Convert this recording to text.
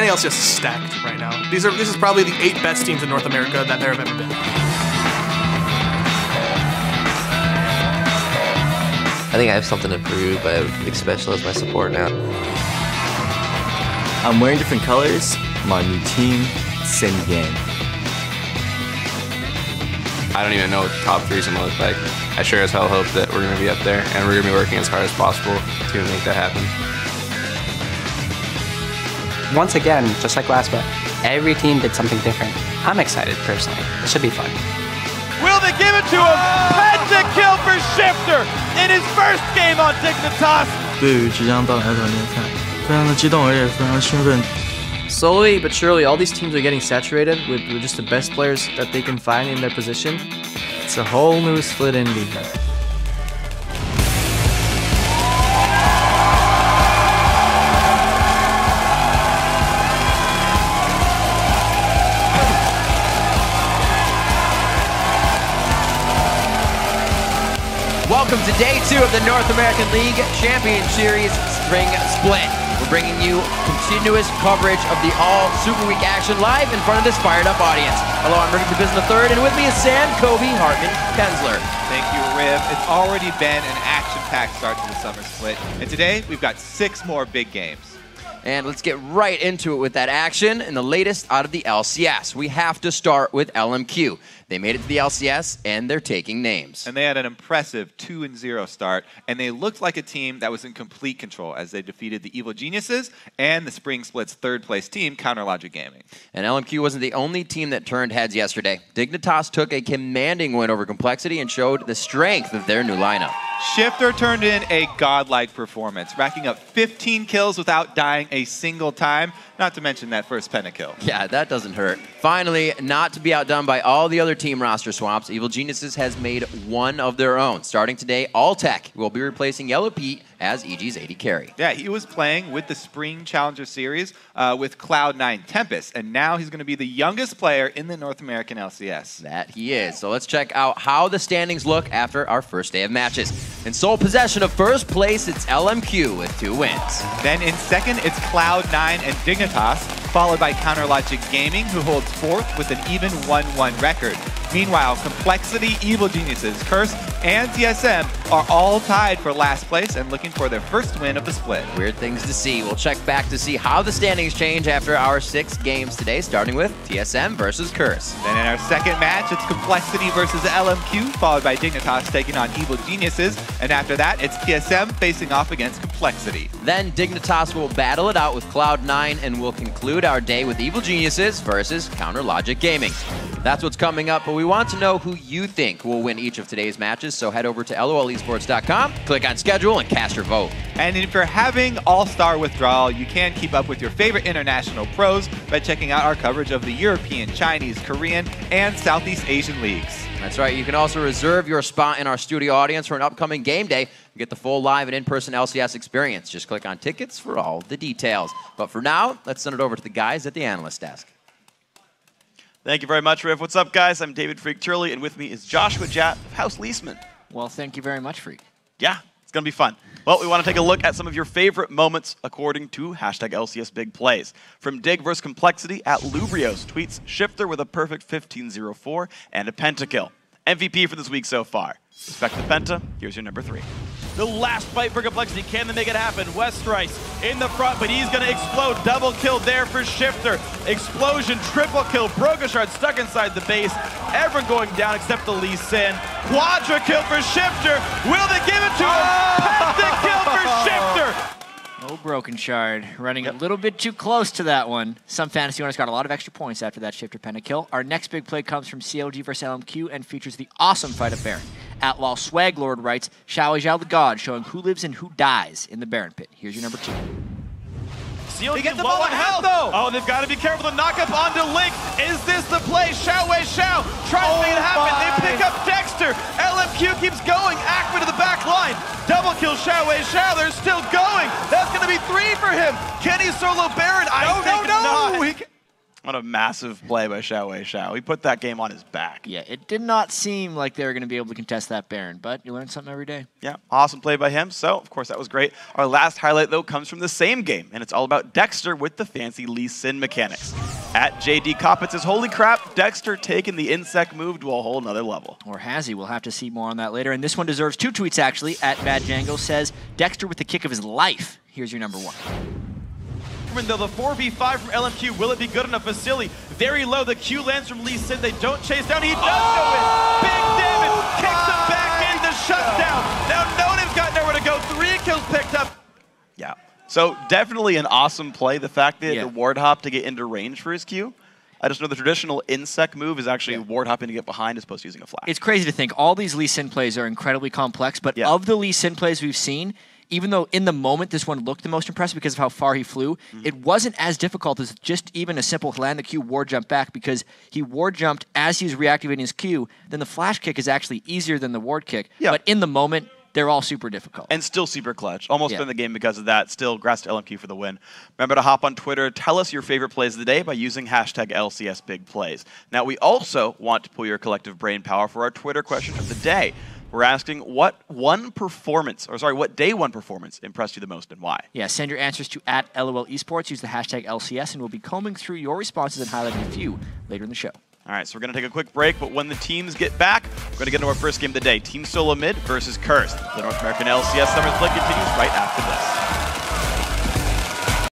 NAL's just stacked right now. This is probably the 8 best teams in North America that there have ever been. I think I have something to prove, but I have Big Special as my support now. I'm wearing different colors. My new team, Sin Game. I don't even know what the top 3 is going to look like. I sure as hell hope that we're going to be up there, and we're going to be working as hard as possible to make that happen. Once again, just like last week, every team did something different. I'm excited, personally. It should be fun. Will they give it to him? That's a kill for Shiphtur in his first game on Dignitas. 对于即将到来的联赛，非常的激动，而且非常兴奋。 Slowly but surely, all these teams are getting saturated with just the best players that they can find in their position. It's a whole new split in league. Welcome to day 2 of the North American League Champion Series Spring Split. We're bringing you continuous coverage of the all Super Week action live in front of this fired-up audience. Hello, I'm Rick DeBiz in the third, and with me is Sam, Kobe, Hartman, Kensler. Thank you, Riv. It's already been an action-packed start to the summer split, and today we've got 6 more big games. And let's get right into it with that action and the latest out of the LCS. We have to start with LMQ. They made it to the LCS, and they're taking names. And they had an impressive 2-0 start, and they looked like a team that was in complete control as they defeated the Evil Geniuses and the Spring Split's third-place team, Counter Logic Gaming. And LMQ wasn't the only team that turned heads yesterday. Dignitas took a commanding win over Complexity and showed the strength of their new lineup. Shiphtur turned in a godlike performance, racking up 15 kills without dying a single time, not to mention that first pentakill. Yeah, that doesn't hurt. Finally, not to be outdone by all the other team roster swaps, Evil Geniuses has made one of their own. Starting today, All Tech will be replacing Yellow Pete as EG's AD carry. Yeah, he was playing with the Spring Challenger Series with Cloud9 Tempest, and now he's going to be the youngest player in the North American LCS. That he is. So let's check out how the standings look after our first day of matches. In sole possession of first place, it's LMQ with 2 wins. Then in second, it's Cloud9 and Dignitas, followed by Counter Logic Gaming, who holds fourth with an even 1-1 record. Meanwhile, Complexity, Evil Geniuses, Curse, and TSM are all tied for last place and looking for their first win of the split. Weird things to see. We'll check back to see how the standings change after our 6 games today, starting with TSM versus Curse. Then in our second match, it's Complexity versus LMQ, followed by Dignitas taking on Evil Geniuses. And after that, it's TSM facing off against Complexity. Then Dignitas will battle it out with Cloud9, and we'll conclude our day with Evil Geniuses versus Counter Logic Gaming. That's what's coming up, but we want to know who you think will win each of today's matches, so head over to LOLEsports.com, click on schedule, and cast your vote. And if you're having all-star withdrawal, you can keep up with your favorite international pros by checking out our coverage of the European, Chinese, Korean, and Southeast Asian leagues. That's right. You can also reserve your spot in our studio audience for an upcoming game day and get the full live and in-person LCS experience. Just click on tickets for all the details. But for now, let's send it over to the guys at the analyst desk. Thank you very much, Riff. What's up, guys? I'm David Freak Turley, and with me is Joshua Japp of House Leisman. Well, thank you very much, Freak. Yeah, it's going to be fun. Well, we want to take a look at some of your favorite moments according to #LCSBigPlays. From Dig vs. Complexity at Lubrios tweets Shiphtur with a perfect 15-0-4 and a pentakill. MVP for this week so far. Respect the penta. Here's your number 3. The last fight for Complexity. Can they make it happen? Westrice in the front, but he's going to explode. Double kill there for Shiphtur. Explosion, triple kill. Broca Shard stuck inside the base. Everyone going down except the Lee Sin. Quadra kill for Shiphtur. Will they give it to him? Pass the kill for Shiphtur. Oh, Broken Shard running a little bit too close to that one. Some fantasy owners got a lot of extra points after that Shiphtur pentakill. Our next big play comes from CLG versus LMQ and features the awesome fight of Baron. At Law Swag Lord writes, XiaoWeiXiao the God, showing who lives and who dies in the Baron pit. Here's your number 2. CLG get the ball on health, though! Oh, they've got to be careful. The knock up onto Link. Is this the play? XiaoWeiXiao tries to make it happen. They pick up Dexter. LMQ keeps going. Akma to the back line. Double kill XiaoWeiXiao. They're still going. That's going to be 3 for him. Can he solo Baron? I think no. He What a massive play by XiaoWeiXiao. He put that game on his back. Yeah, it did not seem like they were going to be able to contest that Baron, but you learn something every day. Yeah, awesome play by him. So, of course, that was great. Our last highlight, though, comes from the same game, and it's all about Dexter with the fancy Lee Sin mechanics. At JD Coppett says, holy crap, Dexter taking the insect move to a whole nother level. Or has he? We'll have to see more on that later. And this one deserves two tweets, actually. At Bad Django says, Dexter with the kick of his life. Here's your number one. Though the 4v5 from LMQ, will it be good enough? Vasily very low. The Q lands from Lee Sin. They don't chase down. He does do it. Big damage. Kicks him back in. The shutdown. Now Nonan's got nowhere to go. 3 kills picked up. Yeah. So definitely an awesome play. The fact that the ward hop to get into range for his Q. I just know the traditional insect move is actually ward hopping to get behind as opposed to using a flash. It's crazy to think all these Lee Sin plays are incredibly complex, but of the Lee Sin plays we've seen, even though in the moment this one looked the most impressive because of how far he flew, it wasn't as difficult as just even a simple land the Q, ward jump back, because he ward jumped as he was reactivating his Q, then the flash kick is actually easier than the ward kick. But in the moment, they're all super difficult. And still super clutch. Almost win the game because of that. Still, congrats to LMQ for the win. Remember to hop on Twitter. Tell us your favorite plays of the day by using hashtag LCSBigPlays. Now, we also want to pull your collective brain power for our Twitter question of the day. We're asking what day one performance impressed you the most and why? Yeah, send your answers to @LOLEsports. Use the hashtag LCS, and we'll be combing through your responses and highlighting a few later in the show. All right, so we're going to take a quick break, but when the teams get back, we're going to get into our first game of the day, Team Solo Mid versus Curse. The North American LCS Summer Split continues right after this.